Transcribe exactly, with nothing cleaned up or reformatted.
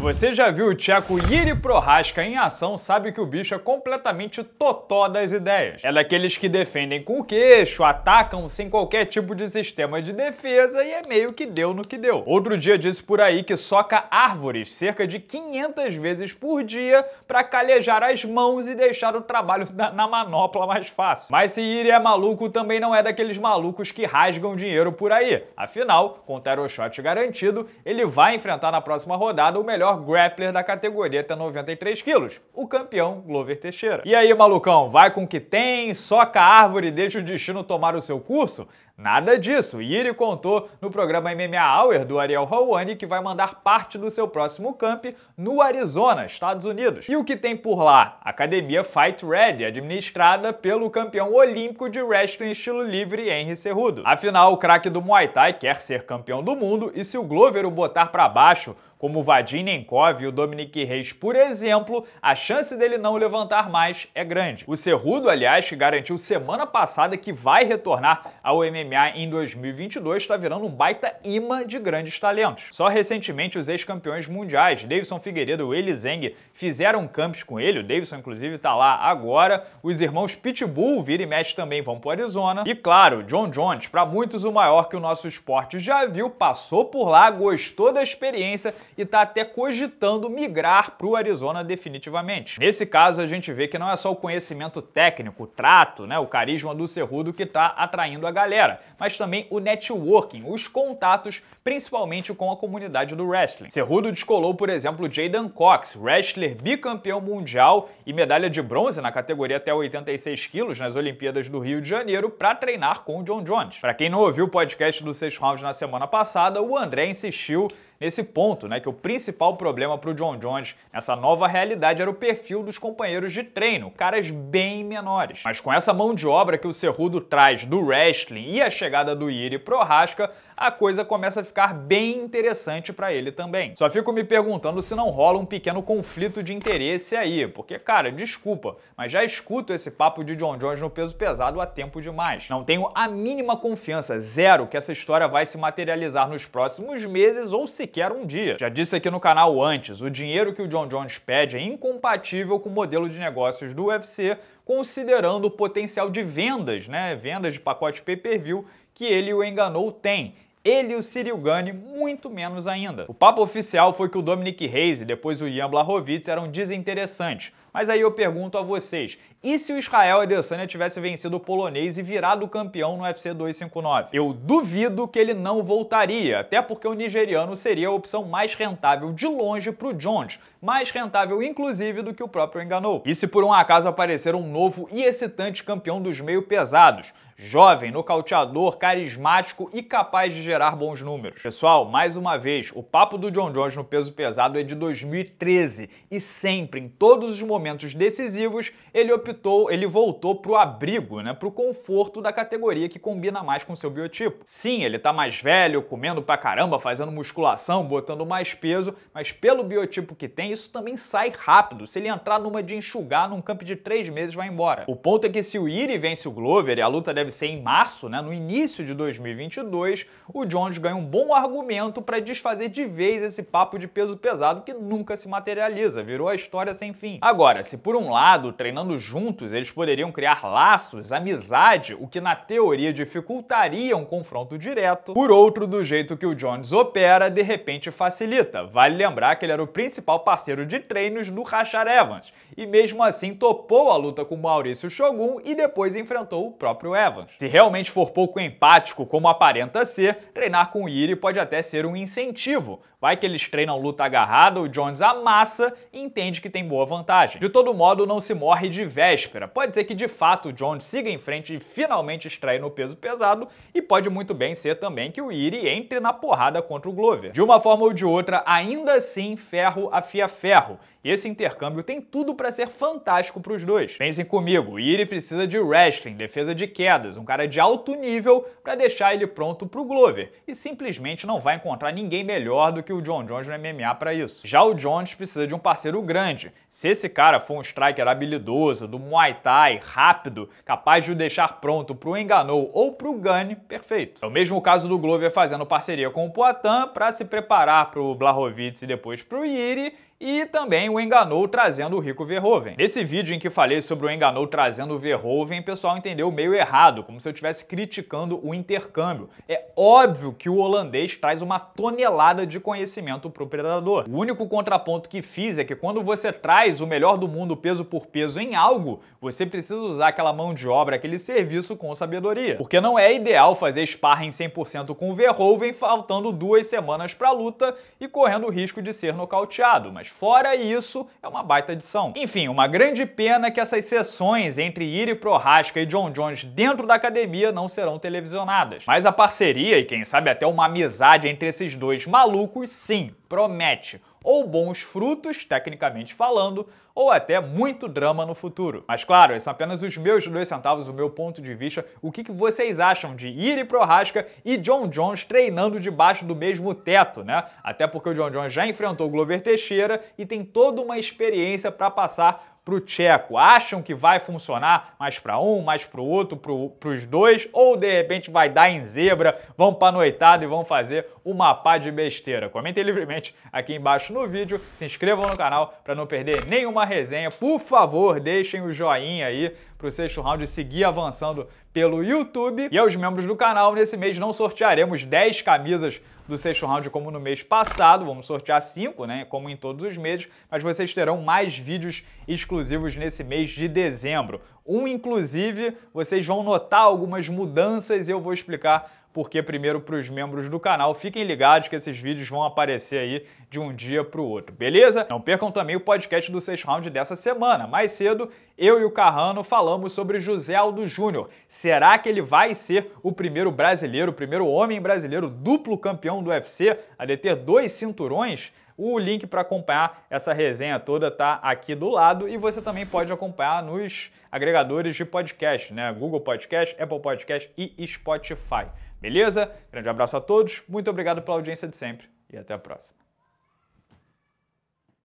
você já viu o tcheco Jiri Prochazka em ação, sabe que o bicho é completamente totó das ideias. É daqueles que defendem com o queixo, atacam sem qualquer tipo de sistema de defesa e é meio que deu no que deu. Outro dia disse por aí que soca árvores cerca de quinhentas vezes por dia para calejar as mãos e deixar o trabalho na manopla mais fácil. Mas se Jiri é maluco, também não é daqueles malucos que rasgam dinheiro por aí. Afinal, com o shot garantido, ele vai enfrentar na próxima rodada o melhor grappler da categoria até noventa e três quilos, o campeão Glover Teixeira. E aí, malucão, vai com o que tem, soca a árvore e deixa o destino tomar o seu curso? Nada disso. Jiri contou no programa M M A Hour do Ariel Helwani que vai mandar parte do seu próximo camp no Arizona, Estados Unidos. E o que tem por lá? Academia Fight Ready, administrada pelo campeão olímpico de wrestling estilo livre Henry Cejudo. Afinal, o craque do Muay Thai quer ser campeão do mundo e se o Glover o botar pra baixo, como o Vadim Nenkov e o Dominick Reyes, por exemplo, a chance dele não levantar mais é grande. O Cejudo, aliás, que garantiu semana passada que vai retornar ao M M A em dois mil e vinte e dois, está virando um baita imã de grandes talentos. Só recentemente os ex-campeões mundiais, Deiveson Figueiredo e Willy Zeng, fizeram camps com ele. O Deiveson, inclusive, está lá agora. Os irmãos Pitbull, vira e mexe, também vão para o Arizona. E, claro, John Jones, para muitos o maior que o nosso esporte já viu, passou por lá, gostou da experiência e tá até cogitando migrar para o Arizona definitivamente. Nesse caso, a gente vê que não é só o conhecimento técnico, o trato, né, o carisma do Cejudo que tá atraindo a galera, mas também o networking, os contatos, principalmente com a comunidade do wrestling. Cejudo descolou, por exemplo, Jayden Cox, wrestler bicampeão mundial e medalha de bronze na categoria até oitenta e seis quilos nas Olimpíadas do Rio de Janeiro, para treinar com o John Jones. Para quem não ouviu o podcast do Sexto Round na semana passada, o André insistiu nesse ponto, né, que o principal problema para o John Jones nessa nova realidade era o perfil dos companheiros de treino, caras bem menores. Mas com essa mão de obra que o Cejudo traz do wrestling e a chegada do Jiri Prochazka, a coisa começa a ficar bem interessante para ele também. Só fico me perguntando se não rola um pequeno conflito de interesse aí, porque, cara, desculpa, mas já escuto esse papo de John Jones no peso pesado há tempo demais. Não tenho a mínima confiança, zero, que essa história vai se materializar nos próximos meses ou se que era um dia. Já disse aqui no canal antes, o dinheiro que o John Jones pede é incompatível com o modelo de negócios do U F C, considerando o potencial de vendas, né, vendas de pacote pay-per-view que ele o enganou tem. Ele e o Ciryl Gane, muito menos ainda. O papo oficial foi que o Dominick Reyes e depois o Jan Blachowicz eram desinteressantes. Mas aí eu pergunto a vocês, e se o Israel Adesanya tivesse vencido o polonês e virado campeão no U F C duzentos e cinquenta e nove? Eu duvido que ele não voltaria, até porque o nigeriano seria a opção mais rentável de longe para o Jones, mais rentável inclusive do que o próprio enganou. E se por um acaso aparecer um novo e excitante campeão dos meio pesados, jovem, nocauteador, carismático e capaz de gerar bons números? Pessoal, mais uma vez, o papo do John Jones no peso pesado é de dois mil e treze e sempre, em todos os momentos, momentos decisivos, ele optou, ele voltou pro abrigo, né, pro conforto da categoria que combina mais com seu biotipo. Sim, ele tá mais velho, comendo pra caramba, fazendo musculação, botando mais peso, mas pelo biotipo que tem, isso também sai rápido. Se ele entrar numa de enxugar, num camp de três meses vai embora. O ponto é que se o Jiri vence o Glover, e a luta deve ser em março, né, no início de dois mil e vinte e dois, o Jones ganha um bom argumento para desfazer de vez esse papo de peso pesado que nunca se materializa, virou a história sem fim. Agora, Agora, se por um lado, treinando juntos, eles poderiam criar laços, amizade, o que na teoria dificultaria um confronto direto, por outro, do jeito que o Jones opera, de repente facilita. Vale lembrar que ele era o principal parceiro de treinos do Rashad Evans, e mesmo assim topou a luta com o Maurício Shogun e depois enfrentou o próprio Evans. Se realmente for pouco empático, como aparenta ser, treinar com o Jiri pode até ser um incentivo. Vai que eles treinam luta agarrada, o Jones amassa e entende que tem boa vantagem. De todo modo, não se morre de véspera. Pode ser que, de fato, o Jones siga em frente e finalmente extraia no peso pesado, e pode muito bem ser também que o Jiri entre na porrada contra o Glover. De uma forma ou de outra, ainda assim, ferro afia ferro. E esse intercâmbio tem tudo para para ser fantástico para os dois. Pensem comigo, o Jiri precisa de wrestling, defesa de quedas, um cara de alto nível para deixar ele pronto para o Glover, e simplesmente não vai encontrar ninguém melhor do que o John Jones no M M A para isso. Já o Jones precisa de um parceiro grande. Se esse cara for um striker habilidoso, do Muay Thai, rápido, capaz de o deixar pronto para o Ngannou ou para o Gane, perfeito. É o mesmo caso do Glover fazendo parceria com o Poatan para se preparar para o Blachowicz e depois para o Jiri, e também o Ngannou trazendo o Rico Verhoeven. Nesse vídeo em que falei sobre o Ngannou trazendo o Verhoeven, o pessoal entendeu meio errado, como se eu estivesse criticando o intercâmbio. É óbvio que o holandês traz uma tonelada de conhecimento pro predador. O único contraponto que fiz é que quando você traz o melhor do mundo peso por peso em algo, você precisa usar aquela mão de obra, aquele serviço com sabedoria. Porque não é ideal fazer sparring cem por cento com o Verhoeven faltando duas semanas pra luta e correndo o risco de ser nocauteado, mas fora isso, é uma baita adição. Enfim, uma grande pena que essas sessões entre Jiri Prochazka e John Jones dentro da academia não serão televisionadas. Mas a parceria e quem sabe até uma amizade entre esses dois malucos, sim, promete. Ou bons frutos, tecnicamente falando, ou até muito drama no futuro. Mas claro, esses são apenas os meus dois centavos, o meu ponto de vista. O que vocês acham de Jiri Prochazka e John Jones treinando debaixo do mesmo teto, né? Até porque o John Jones já enfrentou o Glover Teixeira e tem toda uma experiência para passar para o tcheco. Acham que vai funcionar mais para um, mais para o outro, para os dois, ou de repente vai dar em zebra, vão para noitada e vão fazer uma pá de besteira? Comentem livremente aqui embaixo no vídeo, se inscrevam no canal para não perder nenhuma resenha. Por favor, deixem o joinha aí para o Sexto Round seguir avançando pelo YouTube. E aos membros do canal, nesse mês não sortearemos dez camisas do Sexto Round como no mês passado, vamos sortear cinco, né, como em todos os meses, mas vocês terão mais vídeos exclusivos nesse mês de dezembro. Um, inclusive, vocês vão notar algumas mudanças e eu vou explicar porque primeiro para os membros do canal. Fiquem ligados que esses vídeos vão aparecer aí de um dia para o outro, beleza? Não percam também o podcast do Sexto Round dessa semana. Mais cedo, eu e o Carrano falamos sobre José Aldo Júnior. Será que ele vai ser o primeiro brasileiro, o primeiro homem brasileiro duplo campeão do U F C a deter dois cinturões? O link para acompanhar essa resenha toda tá aqui do lado e você também pode acompanhar nos agregadores de podcast, né? Google Podcast, Apple Podcast e Spotify. Beleza? Grande abraço a todos, muito obrigado pela audiência de sempre e até a próxima.